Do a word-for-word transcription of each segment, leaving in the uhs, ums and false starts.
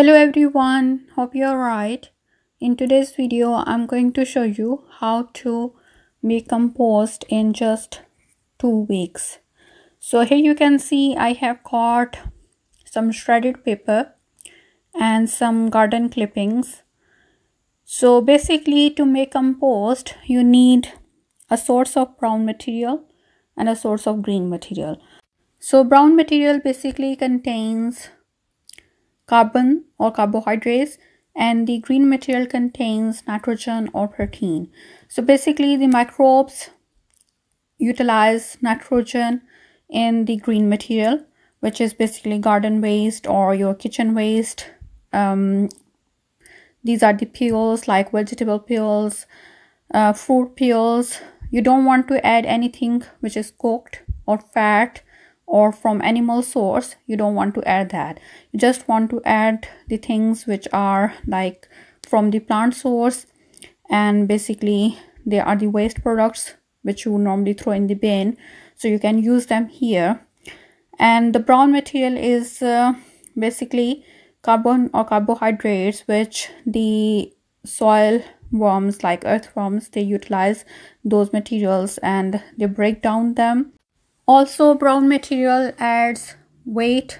Hello everyone, hope you are right. In today's video, I'm going to show you how to make compost in just two weeks. So here you can see I have got some shredded paper and some garden clippings. So basically to make compost, you need a source of brown material and a source of green material. So brown material basically contains carbon or carbohydrates, and the green material contains nitrogen or protein. So basically the microbes utilize nitrogen in the green material, which is basically garden waste or your kitchen waste. Um, these are the peels, like vegetable peels, uh, fruit peels. You don't want to add anything which is cooked or fat or from animal source. You don't want to add that. You just want to add the things which are like from the plant source, and basically they are the waste products which you normally throw in the bin, so you can use them here. And the brown material is uh, basically carbon or carbohydrates which the soil worms, like earthworms, they utilize those materials and they break down them. Also, brown material adds weight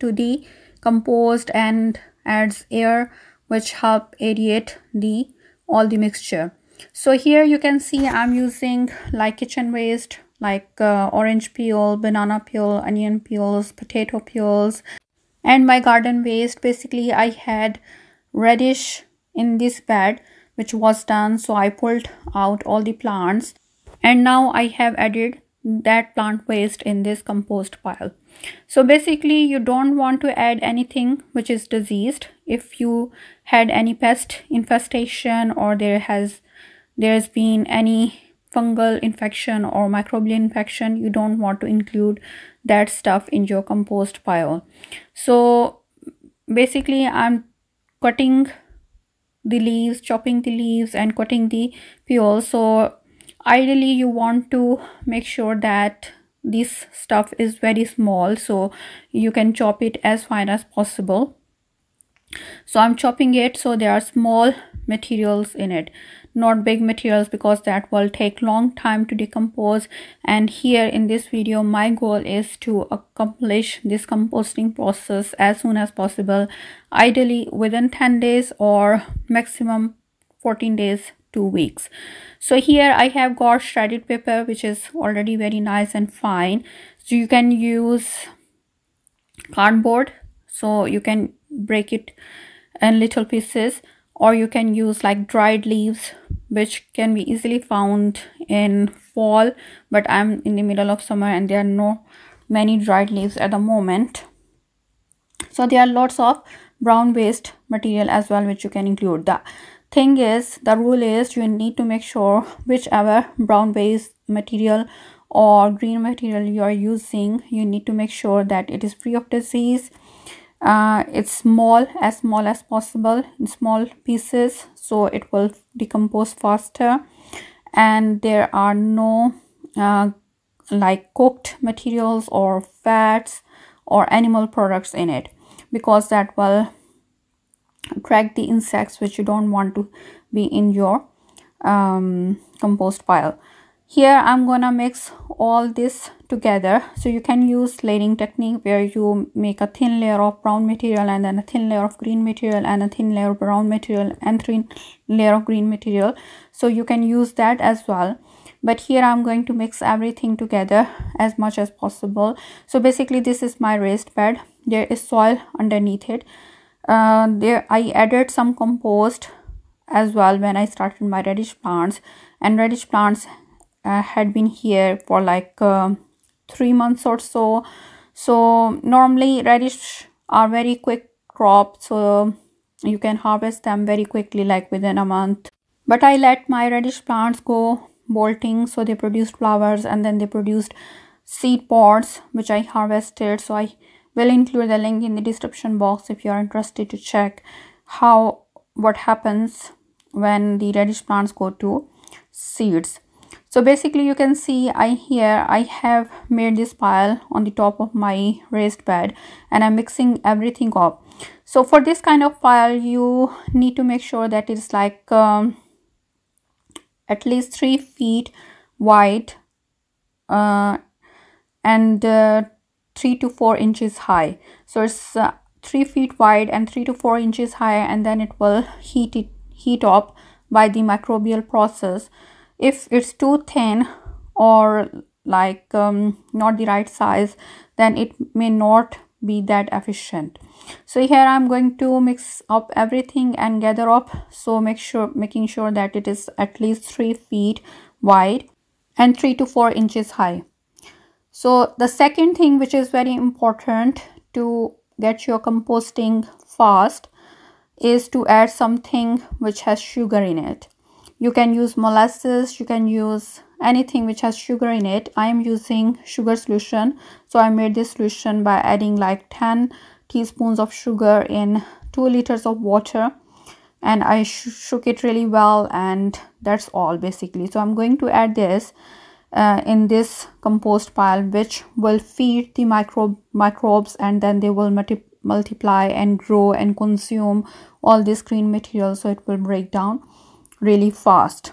to the compost and adds air, which help aerate the all the mixture. So here you can see I'm using like kitchen waste, like uh, orange peel, banana peel, onion peels, potato peels, and my garden waste. Basically I had radish in this bed which was done, so I pulled out all the plants, and now I have added that plant waste in this compost pile. So basically you don't want to add anything which is diseased. If you had any pest infestation or there has there's been any fungal infection or microbial infection, you don't want to include that stuff in your compost pile. So basically I'm cutting the leaves, chopping the leaves and cutting the peels. So ideally you want to make sure that this stuff is very small, so you can chop it as fine as possible. So I'm chopping it so there are small materials in it, not big materials, because that will take long time to decompose. And here in this video my goal is to accomplish this composting process as soon as possible, ideally within ten days or maximum fourteen days, two weeks. So here I have got shredded paper which is already very nice and fine, so you can use cardboard, so you can break it in little pieces, or you can use like dried leaves which can be easily found in fall, but I'm in the middle of summer and there are no many dried leaves at the moment. So there are lots of brown waste material as well which you can include. The thing is, the rule is you need to make sure whichever brown waste material or green material you are using, you need to make sure that it is free of disease. Uh, it's small, as small as possible, in small pieces, so it will decompose faster. And there are no uh, like cooked materials or fats or animal products in it, because that will attract the insects which you don't want to be in your um, compost pile. Here I'm gonna mix all this together. So you can use layering technique where you make a thin layer of brown material and then a thin layer of green material and a thin layer of brown material and thin layer of green material. So you can use that as well. But here I'm going to mix everything together as much as possible. So basically this is my raised bed. There is soil underneath it. Uh, there I added some compost as well when I started my radish plants, and radish plants uh, had been here for like uh, three months or so. So normally radish are very quick crop, so you can harvest them very quickly, like within a month. But I let my radish plants go bolting, so they produced flowers and then they produced seed pods which I harvested. So I will include the link in the description box if you are interested to check how what happens when the radish plants go to seeds. So basically you can see I here I have made this pile on the top of my raised bed, and I'm mixing everything up. So for this kind of file, you need to make sure that it's like um, at least three feet wide uh, and uh, three to four inches high. So it's uh, three feet wide and three to four inches high, and then it will heat it heat up by the microbial process. If it's too thin or like um, not the right size, then it may not be that efficient. So here I'm going to mix up everything and gather up, so make sure making sure that it is at least three feet wide and three to four inches high. So the second thing which is very important to get your composting fast is to add something which has sugar in it. You can use molasses, you can use anything which has sugar in it. I am using sugar solution, so I made this solution by adding like ten teaspoons of sugar in two liters of water, and I sh shook it really well, and that's all basically. So I'm going to add this uh, in this compost pile, which will feed the micro microbes, and then they will multi multiply and grow and consume all this green material, so it will break down really fast.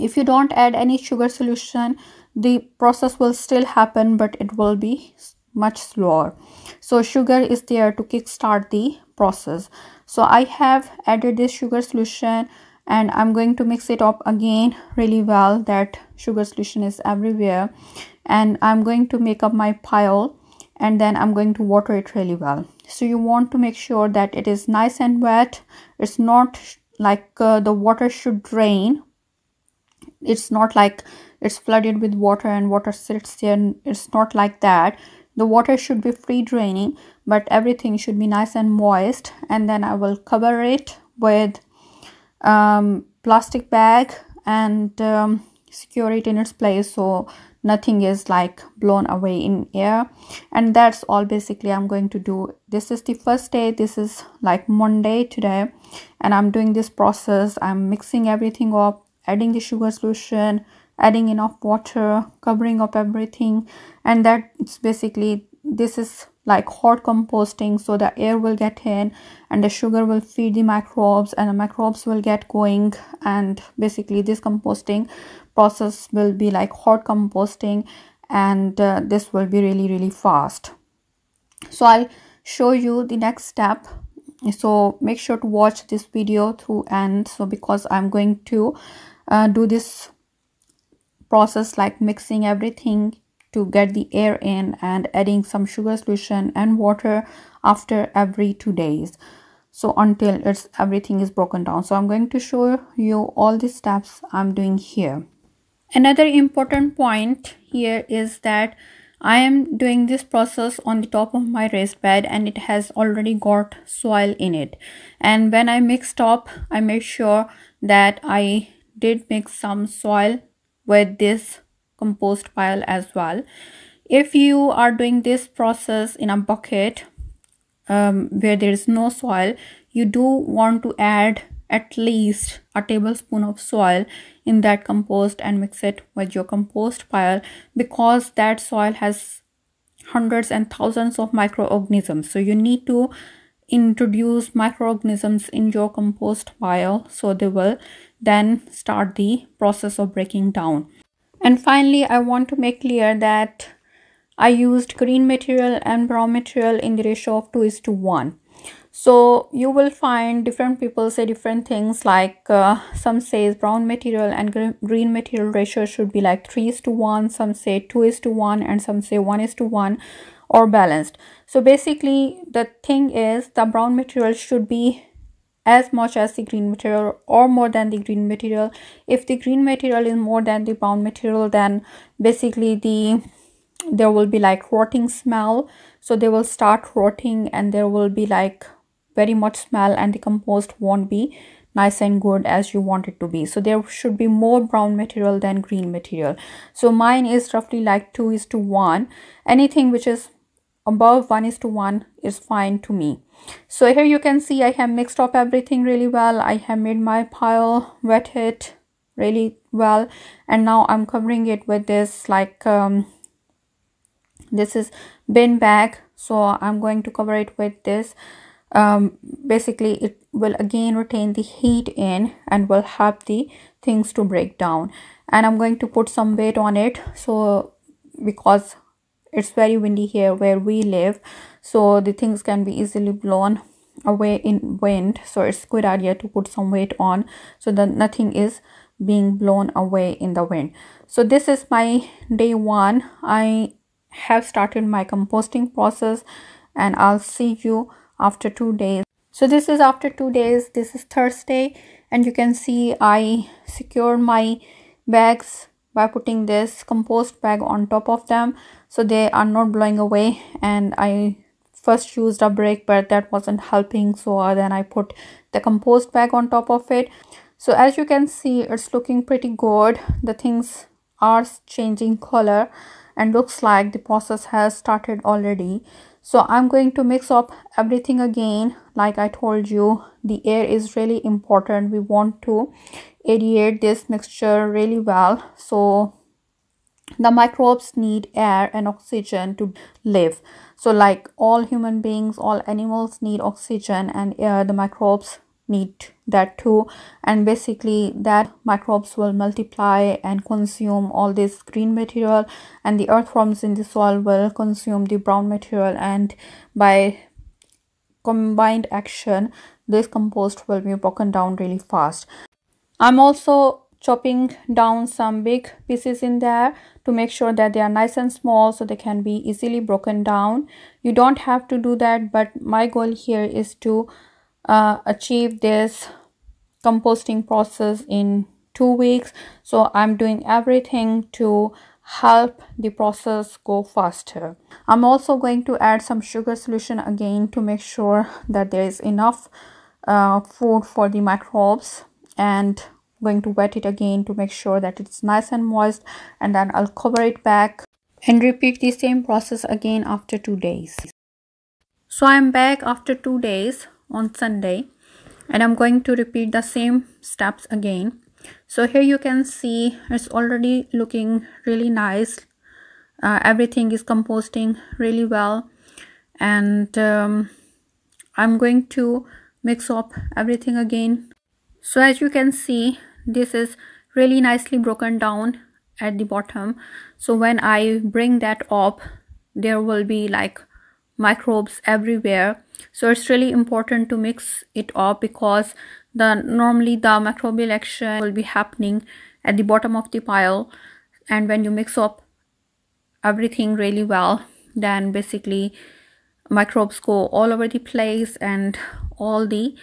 If you don't add any sugar solution, the process will still happen, but it will be much slower. So sugar is there to kickstart the process. So I have added this sugar solution, and I'm going to mix it up again really well. That sugar solution is everywhere, and I'm going to make up my pile, and then I'm going to water it really well. So you want to make sure that it is nice and wet. It's not like uh, the water should drain. It's not like it's flooded with water and water sits there, and it's not like that. The water should be free draining, but everything should be nice and moist. And then I will cover it with um, plastic bag and um, secure it in its place, so nothing is like blown away in air. And that's all basically I'm going to do. This is the first day. This is like Monday today, and I'm doing this process. I'm mixing everything up, adding the sugar solution, adding enough water, covering up everything, and that's basically, this is like hot composting. So the air will get in, and the sugar will feed the microbes, and the microbes will get going, and basically this composting process will be like hot composting, and uh, this will be really really fast. So I'll show you the next step, so make sure to watch this video through end. So because I'm going to uh, do this process like mixing everything to get the air in and adding some sugar solution and water after every two days, so until it's everything is broken down. So I'm going to show you all the steps I'm doing here. Another important point here is that I am doing this process on the top of my raised bed, and it has already got soil in it. And when I mixed up, I made sure that I did mix some soil with this compost pile as well. If you are doing this process in a bucket um, where there is no soil, you do want to add at least a tablespoon of soil in that compost and mix it with your compost pile, because that soil has hundreds and thousands of microorganisms. So you need to introduce microorganisms in your compost pile, so they will then start the process of breaking down. And finally, I want to make clear that I used green material and brown material in the ratio of two is to one. So you will find different people say different things, like uh, some says brown material and green material ratio should be like three is to one, some say two is to one, and some say one is to one, or balanced. So basically the thing is, the brown material should be as much as the green material or more than the green material. If the green material is more than the brown material, then basically the there will be like rotting smell. So they will start rotting, and there will be like very much smell, and the compost won't be nice and good as you want it to be. So there should be more brown material than green material. So mine is roughly like two is to one. Anything which is above one is to one is fine to me. So here you can see I have mixed up everything really well. I have made my pile, wet it really well, and now I'm covering it with this like um this is bin bag. So I'm going to cover it with this um, basically it will again retain the heat in and will help the things to break down. And I'm going to put some weight on it, so because it's very windy here where we live, so the things can be easily blown away in wind. So it's a good idea to put some weight on so that nothing is being blown away in the wind. So this is my day one. I have started my composting process and I'll see you after two days. So this is after two days. This is Thursday, and you can see I secured my bags by putting this compost bag on top of them, so they are not blowing away. And I first used a brick, but that wasn't helping, so then I put the compost bag on top of it. So as you can see, it's looking pretty good. The things are changing color and looks like the process has started already. So I'm going to mix up everything again. Like I told you, the air is really important. We want to aerate this mixture really well, so the microbes need air and oxygen to live. So like all human beings, all animals need oxygen and air, the microbes need that too. And basically that microbes will multiply and consume all this green material, and the earthworms in the soil will consume the brown material, and by combined action this compost will be broken down really fast. I'm also chopping down some big pieces in there to make sure that they are nice and small so they can be easily broken down. You don't have to do that, but my goal here is to Uh, achieve this composting process in two weeks, so I'm doing everything to help the process go faster. I'm also going to add some sugar solution again to make sure that there is enough uh, food for the microbes, and I'm going to wet it again to make sure that it's nice and moist, and then I'll cover it back and repeat the same process again after two days. So I'm back after two days on Sunday, and I'm going to repeat the same steps again. So here you can see it's already looking really nice. Uh, everything is composting really well, and um, I'm going to mix up everything again. So as you can see, this is really nicely broken down at the bottom. So when I bring that up, there will be like microbes everywhere. So it's really important to mix it up, because the normally the microbial action will be happening at the bottom of the pile, and when you mix up everything really well, then basically microbes go all over the place and all the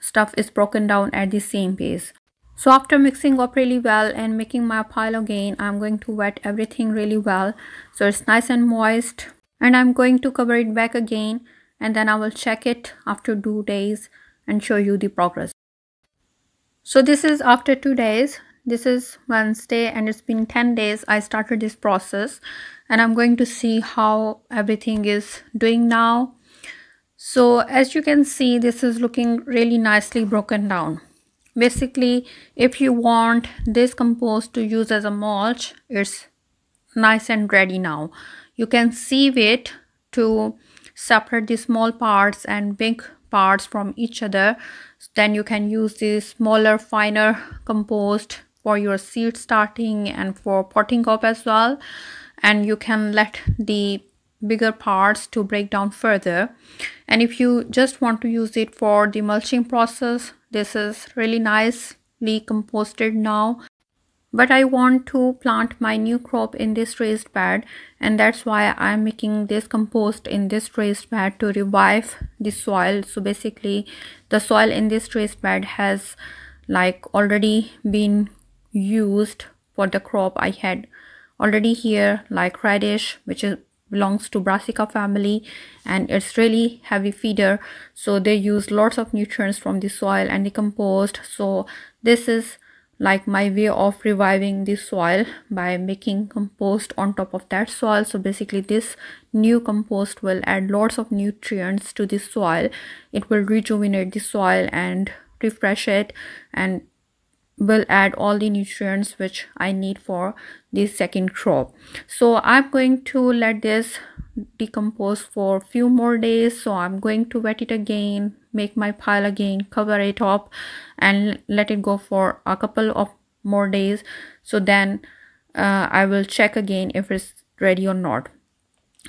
stuff is broken down at the same pace. So after mixing up really well and making my pile again, I'm going to wet everything really well so it's nice and moist, and I'm going to cover it back again, and then I will check it after two days and show you the progress. So this is after two days. This is Wednesday, and it's been ten days I started this process, and I'm going to see how everything is doing now. So as you can see, this is looking really nicely broken down. Basically, if you want this compost to use as a mulch, it's nice and ready now. You can sieve it to separate the small parts and big parts from each other. Then you can use the smaller, finer compost for your seed starting and for potting up as well, and you can let the bigger parts to break down further. And if you just want to use it for the mulching process, this is really nicely composted now. But I want to plant my new crop in this raised bed, and that's why I'm making this compost in this raised bed to revive the soil. So basically the soil in this raised bed has like already been used for the crop I had already here, like radish, which is belongs to Brassica family, and it's really heavy feeder, so they use lots of nutrients from the soil and the compost. So this is like my way of reviving the soil by making compost on top of that soil. So basically this new compost will add lots of nutrients to the soil. It will rejuvenate the soil and refresh it, and will add all the nutrients which I need for this second crop. So I'm going to let this decompose for a few more days, so I'm going to wet it again, make my pile again, cover it up and let it go for a couple of more days. So then uh, I will check again if it's ready or not.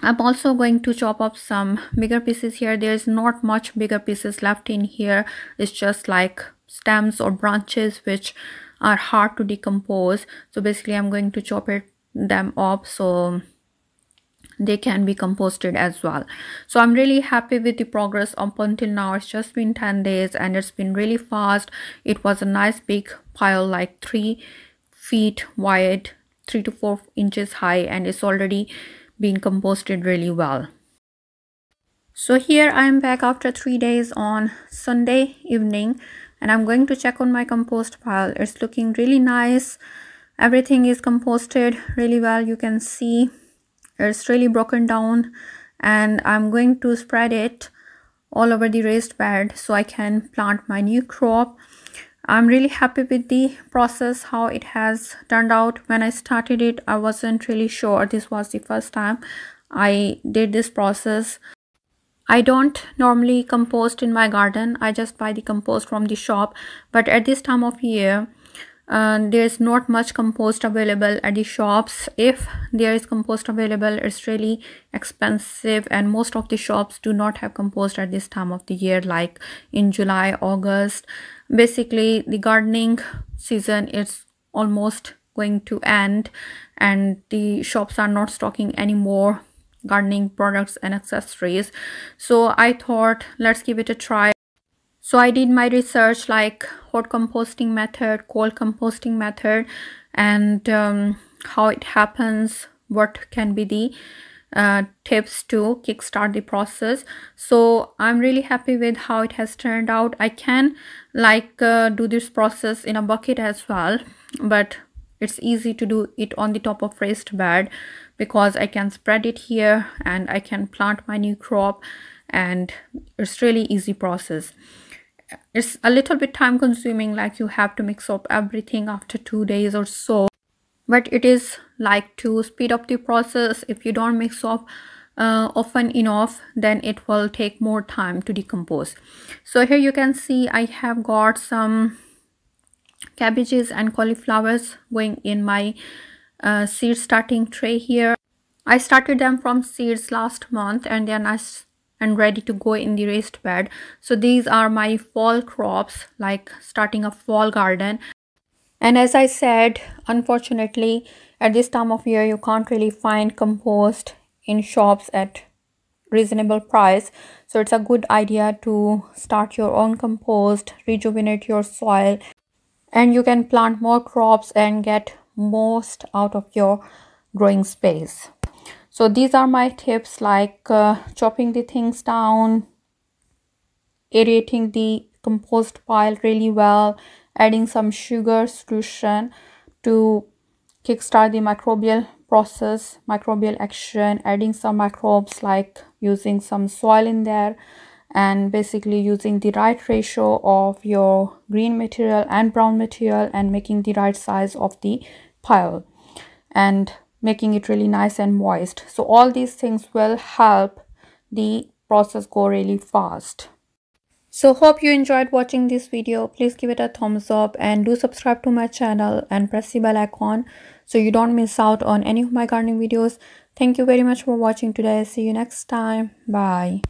I'm also going to chop up some bigger pieces here. There's not much bigger pieces left in here. It's just like stems or branches which are hard to decompose, so basically I'm going to chop it them up so they can be composted as well. So I'm really happy with the progress up until now. It's just been ten days and it's been really fast. It was a nice big pile, like three feet wide, three to four inches high, and it's already been composted really well. So here I am back after three days on Sunday evening, and I'm going to check on my compost pile. It's looking really nice. Everything is composted really well. You can see it's really broken down, and I'm going to spread it all over the raised bed so I can plant my new crop. I'm really happy with the process, how it has turned out. When I started it, I wasn't really sure. This was the first time I did this process. I don't normally compost in my garden. I just buy the compost from the shop, but at this time of year Uh, there's not much compost available at the shops. If there is compost available, it's really expensive, and most of the shops do not have compost at this time of the year, like in July, August. Basically the gardening season is almost going to end and the shops are not stocking any more gardening products and accessories. So I thought, let's give it a try. So I did my research, like hot composting method, cold composting method, and um, how it happens, what can be the uh, tips to kickstart the process. So I'm really happy with how it has turned out. I can like uh, do this process in a bucket as well, but it's easy to do it on the top of raised bed because I can spread it here and I can plant my new crop, and it's really easy process. It's a little bit time consuming, like you have to mix up everything after two days or so, but it is like to speed up the process. If you don't mix up uh, often enough, then it will take more time to decompose. So here you can see I have got some cabbages and cauliflowers going in my uh, seed starting tray here. I started them from seeds last month and they are nice and ready to go in the raised bed. So these are my fall crops, like starting a fall garden. And as I said, unfortunately at this time of year you can't really find compost in shops at reasonable price, so it's a good idea to start your own compost, rejuvenate your soil, and you can plant more crops and get most out of your growing space. So these are my tips, like uh, chopping the things down, aerating the compost pile really well, adding some sugar solution to kickstart the microbial process, microbial action, adding some microbes, like using some soil in there, and basically using the right ratio of your green material and brown material and making the right size of the pile and making it really nice and moist. So all these things will help the process go really fast. So hope you enjoyed watching this video. Please give it a thumbs up and do subscribe to my channel and press the bell icon so you don't miss out on any of my gardening videos. Thank you very much for watching today. See you next time. Bye.